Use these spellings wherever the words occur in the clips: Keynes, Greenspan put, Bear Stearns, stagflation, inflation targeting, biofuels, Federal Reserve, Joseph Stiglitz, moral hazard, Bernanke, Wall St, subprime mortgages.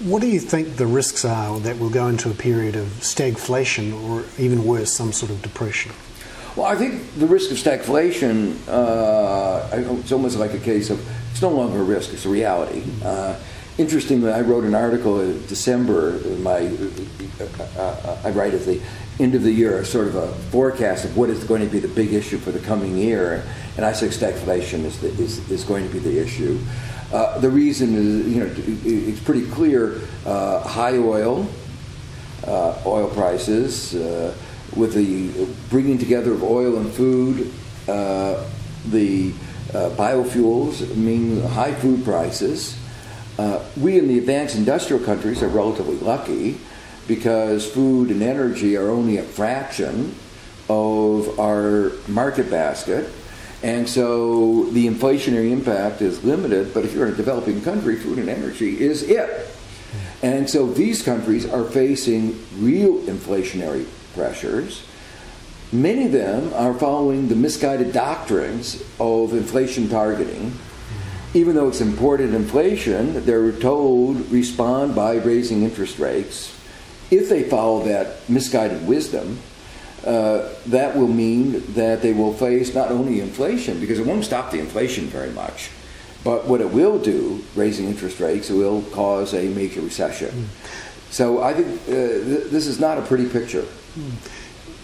What do you think the risks are that we'll go into a period of stagflation or, even worse, some sort of depression? Well, I think the risk of stagflation, it's almost like a case of, it's no longer a risk, it's a reality. Interestingly, I wrote an article in December, I write at the end of the year sort of a forecast of what is going to be the big issue for the coming year, and I say stagflation is going to be the issue. The reason is, you know, it's pretty clear, high oil, oil prices, with the bringing together of oil and food, the biofuels mean high food prices. We in the advanced industrial countries are relatively lucky because food and energy are only a fraction of our market basket. And so the inflationary impact is limited, but if you're in a developing country, food and energy is it. And so these countries are facing real inflationary pressures. Many of them are following the misguided doctrines of inflation targeting. Even though it's imported inflation, they're told respond by raising interest rates. If they follow that misguided wisdom, that will mean that they will face not only inflation, because it won't stop the inflation very much, but what it will do, raising interest rates, it will cause a major recession. So I think this is not a pretty picture.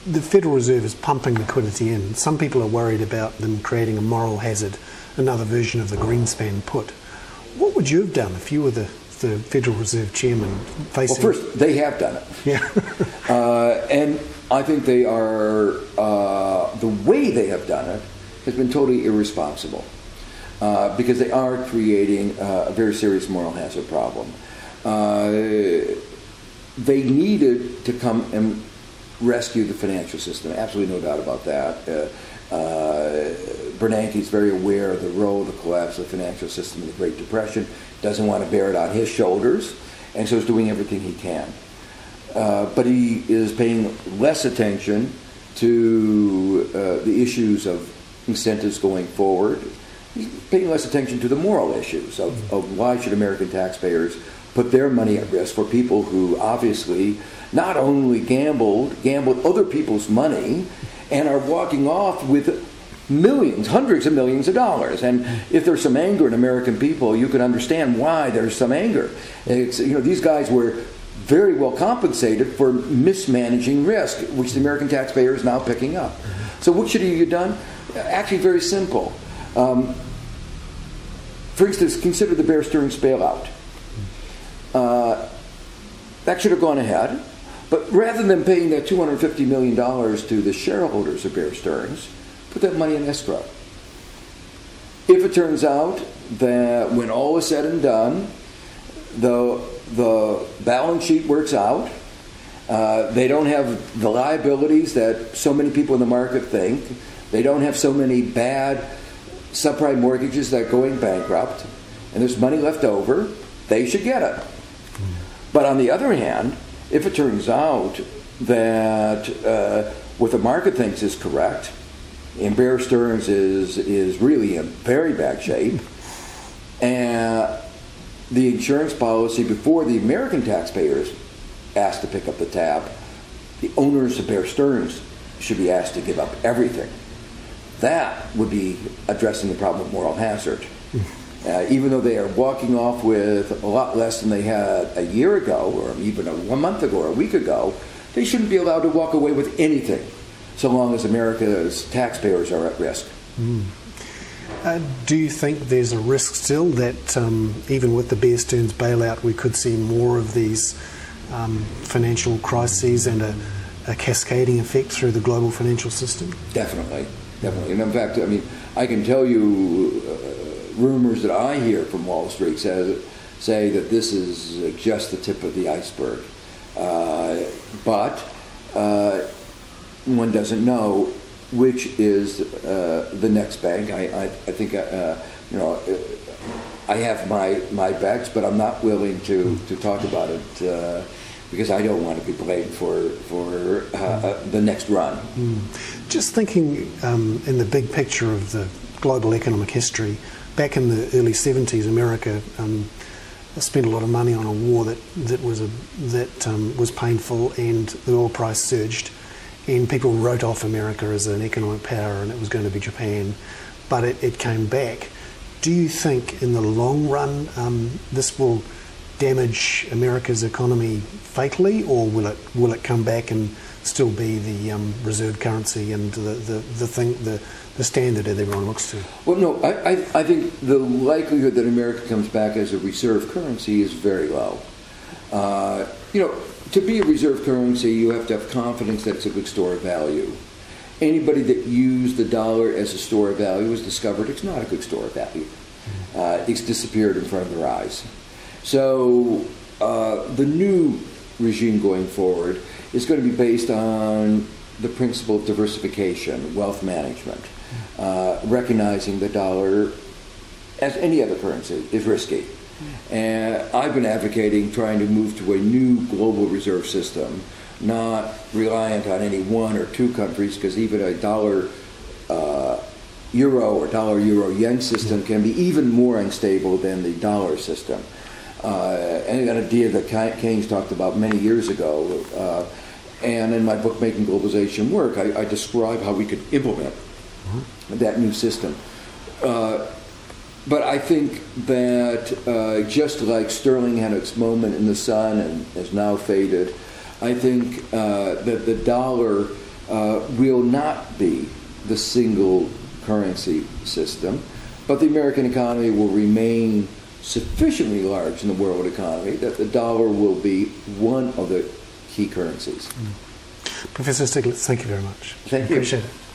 The Federal Reserve is pumping liquidity in. Some people are worried about them creating a moral hazard, another version of the Greenspan put. What would you have done if you were the Federal Reserve chairman facing... Well, first, they have done it. Yeah. And I think they are, the way they have done it has been totally irresponsible because they are creating a very serious moral hazard problem. They needed to come and rescue the financial system, absolutely no doubt about that. Bernanke is very aware of the role of the collapse of the financial system in the Great Depression, doesn't want to bear it on his shoulders, and so is doing everything he can. But he is paying less attention to the issues of incentives going forward. He's paying less attention to the moral issues of why should American taxpayers put their money at risk for people who obviously not only gambled other people's money and are walking off with millions, hundreds of millions of dollars. And if there's some anger in American people, you can understand why there's some anger. It's, you know, these guys were very well compensated for mismanaging risk, which the American taxpayer is now picking up. So what should he have done? Actually very simple. For instance, consider the Bear Stearns bailout. That should have gone ahead, but rather than paying that $250 million to the shareholders of Bear Stearns, put that money in escrow. If it turns out that when all is said and done, the balance sheet works out, they don't have the liabilities that so many people in the market think, they don't have so many bad subprime mortgages that are going bankrupt, and there's money left over, they should get it. But on the other hand, if it turns out that what the market thinks is correct, and Bear Stearns is really in very bad shape, and the insurance policy before the American taxpayers asked to pick up the tab, the owners of Bear Stearns should be asked to give up everything. That would be addressing the problem of moral hazard. Even though they are walking off with a lot less than they had a year ago, or even a month ago, or a week ago, they shouldn't be allowed to walk away with anything, so long as America's taxpayers are at risk. Do you think there's a risk still that even with the Bear Stearns bailout, we could see more of these financial crises and a cascading effect through the global financial system? Definitely, definitely. And in fact, I mean, I can tell you. Rumors that I hear from Wall Street say that this is just the tip of the iceberg. But one doesn't know which is the next bank. I think you know, I have my bets, but I'm not willing to talk about it because I don't want to be blamed for the next run. Just thinking in the big picture of the global economic history. Back in the early 70s, America spent a lot of money on a war that was painful, and the oil price surged, and people wrote off America as an economic power, and it was going to be Japan, but it came back. Do you think in the long run this will damage America's economy fatally, or will it come back and still be the reserve currency and the standard that everyone looks to? Well, no, I think the likelihood that America comes back as a reserve currency is very low. To be a reserve currency, you have to have confidence that it's a good store of value. Anybody that used the dollar as a store of value has discovered it's not a good store of value. It's disappeared in front of their eyes. So the new regime going forward is going to be based on the principle of diversification, wealth management, recognizing the dollar, as any other currency, is risky. And I've been advocating trying to move to a new global reserve system, not reliant on any one or two countries, because even a dollar euro or dollar euro yen system can be even more unstable than the dollar system. And an idea that Keynes talked about many years ago, and in my book Making Globalization Work, I describe how we could implement that new system. But I think that just like sterling had its moment in the sun and has now faded, I think that the dollar will not be the single currency system, but the American economy will remain sufficiently large in the world economy that the dollar will be one of the key currencies. Professor Stiglitz, thank you very much. Thank you. Appreciate it.